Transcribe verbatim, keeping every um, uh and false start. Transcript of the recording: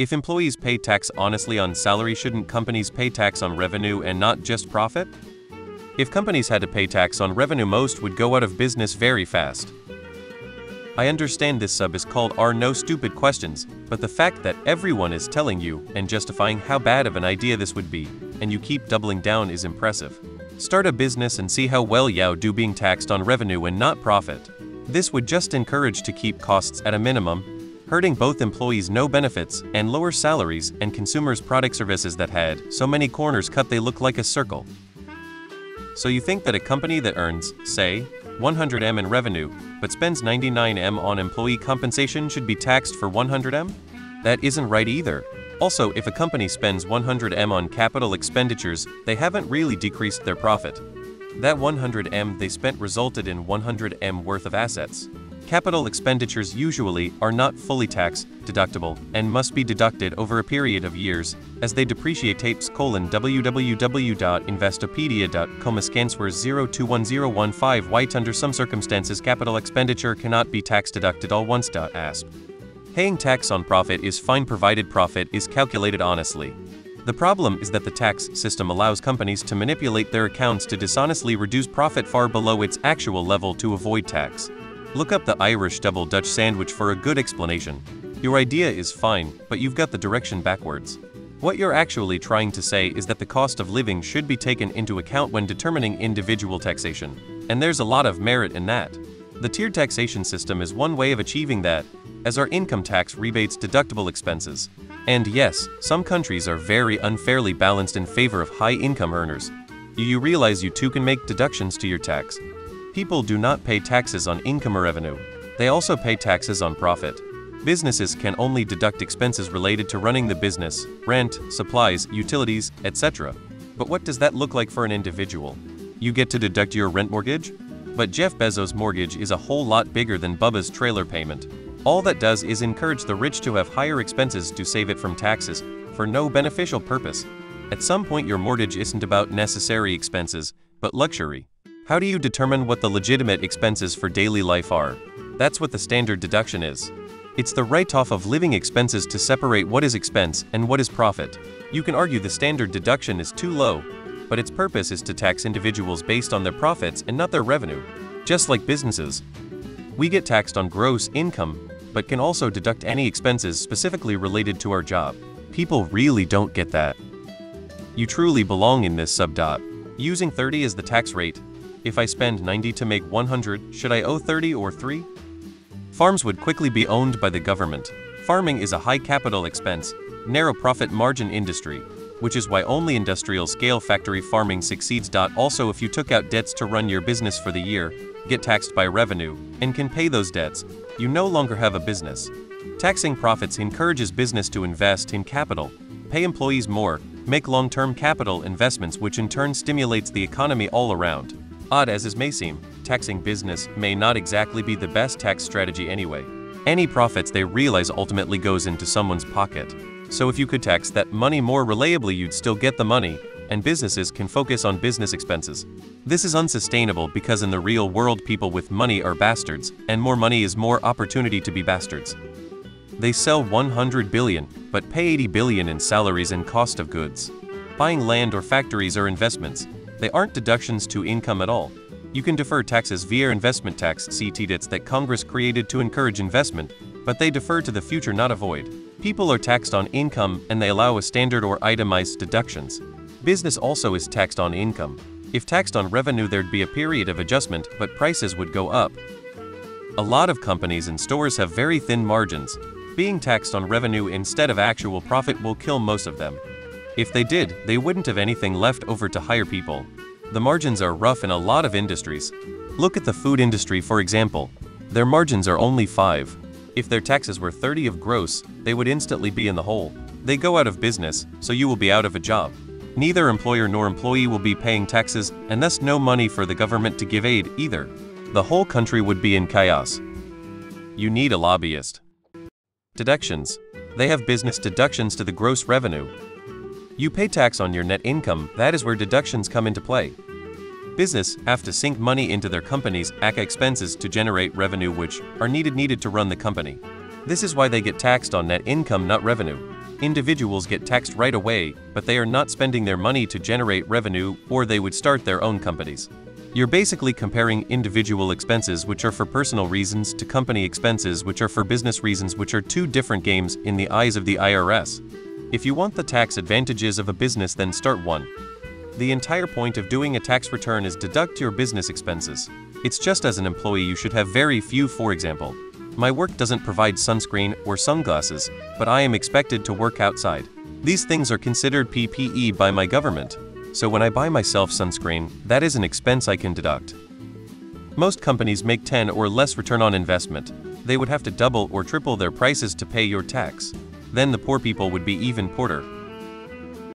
If employees pay tax honestly on salary, shouldn't companies pay tax on revenue and not just profit? If companies had to pay tax on revenue, most would go out of business very fast. I understand this sub is called Are No Stupid Questions, but the fact that everyone is telling you and justifying how bad of an idea this would be, and you keep doubling down is impressive. Start a business and see how well you do being taxed on revenue and not profit. This would just encourage to keep costs at a minimum, hurting both employees' no benefits and lower salaries and consumers' product services that had so many corners cut they look like a circle. So you think that a company that earns, say, one hundred million in revenue, but spends ninety-nine million on employee compensation should be taxed for one hundred million? That isn't right either. Also, if a company spends one hundred million on capital expenditures, they haven't really decreased their profit. That one hundred million they spent resulted in one hundred million worth of assets. Capital expenditures usually are not fully tax-deductible and must be deducted over a period of years, as they depreciate. Tapes colon www dot investopedia dot com slash zero two one zero one five White Under some circumstances, capital expenditure cannot be tax-deducted all once. Asp. Paying tax on profit is fine provided profit is calculated honestly. The problem is that the tax system allows companies to manipulate their accounts to dishonestly reduce profit far below its actual level to avoid tax. Look up the Irish double Dutch sandwich for a good explanation. Your idea is fine, but you've got the direction backwards. What you're actually trying to say is that the cost of living should be taken into account when determining individual taxation, and there's a lot of merit in that. The tiered taxation system is one way of achieving that, as are income tax rebates, deductible expenses. And yes, some countries are very unfairly balanced in favor of high income earners. You realize you too can make deductions to your tax. People do not pay taxes on income or revenue. They also pay taxes on profit. Businesses can only deduct expenses related to running the business, rent, supplies, utilities, et cetera. But what does that look like for an individual? You get to deduct your rent mortgage? But Jeff Bezos' mortgage is a whole lot bigger than Bubba's trailer payment. All that does is encourage the rich to have higher expenses to save it from taxes, for no beneficial purpose. At some point your mortgage isn't about necessary expenses, but luxury. How do you determine what the legitimate expenses for daily life are? That's what the standard deduction is. It's the write-off of living expenses to separate what is expense and what is profit. You can argue the standard deduction is too low, but its purpose is to tax individuals based on their profits and not their revenue, just like businesses. We get taxed on gross income, but can also deduct any expenses specifically related to our job. People really don't get that. You truly belong in this sub. Using thirty as the tax rate. If I spend ninety to make one hundred, should I owe thirty or three? Farms would quickly be owned by the government. Farming is a high capital expense, narrow profit margin industry, which is why only industrial scale factory farming succeeds. Also, if you took out debts to run your business for the year, get taxed by revenue, and can pay those debts, you no longer have a business. Taxing profits encourages business to invest in capital, pay employees more, make long-term capital investments, which in turn stimulates the economy all around. Odd as this may seem, taxing business may not exactly be the best tax strategy anyway. Any profits they realize ultimately goes into someone's pocket. So if you could tax that money more reliably, you'd still get the money, and businesses can focus on business expenses. This is unsustainable because in the real world people with money are bastards, and more money is more opportunity to be bastards. They sell one hundred billion, but pay eighty billion in salaries and cost of goods. Buying land or factories are investments. They aren't deductions to income at all. You can defer taxes via investment tax credits that Congress created to encourage investment, but they defer to the future, not avoid. People are taxed on income and they allow a standard or itemized deductions. Business also is taxed on income. If taxed on revenue, there'd be a period of adjustment, but prices would go up. A lot of companies and stores have very thin margins. Being taxed on revenue instead of actual profit will kill most of them. If they did, they wouldn't have anything left over to hire people. The margins are rough in a lot of industries. Look at the food industry for example. Their margins are only five. If their taxes were thirty of gross, they would instantly be in the hole. They go out of business, so you will be out of a job. Neither employer nor employee will be paying taxes, and thus no money for the government to give aid either. The whole country would be in chaos. You need a lobbyist. Deductions. They have business deductions to the gross revenue. You pay tax on your net income, that is where deductions come into play. Business have to sink money into their company's expenses to generate revenue which are needed needed to run the company. This is why they get taxed on net income, not revenue. individuals get taxed right away, but they are not spending their money to generate revenue, or they would start their own companies. You're basically comparing individual expenses, which are for personal reasons, to company expenses, which are for business reasons, which are two different games in the eyes of the I R S. If you want the tax advantages of a business, then start one. The entire point of doing a tax return is deduct your business expenses. It's just as an employee you should have very few. For example, my work doesn't provide sunscreen or sunglasses, but I am expected to work outside. These things are considered P P E by my government. So when I buy myself sunscreen, that is an expense I can deduct. Most companies make ten or less return on investment. They would have to double or triple their prices to pay your tax. Then the poor people would be even poorer.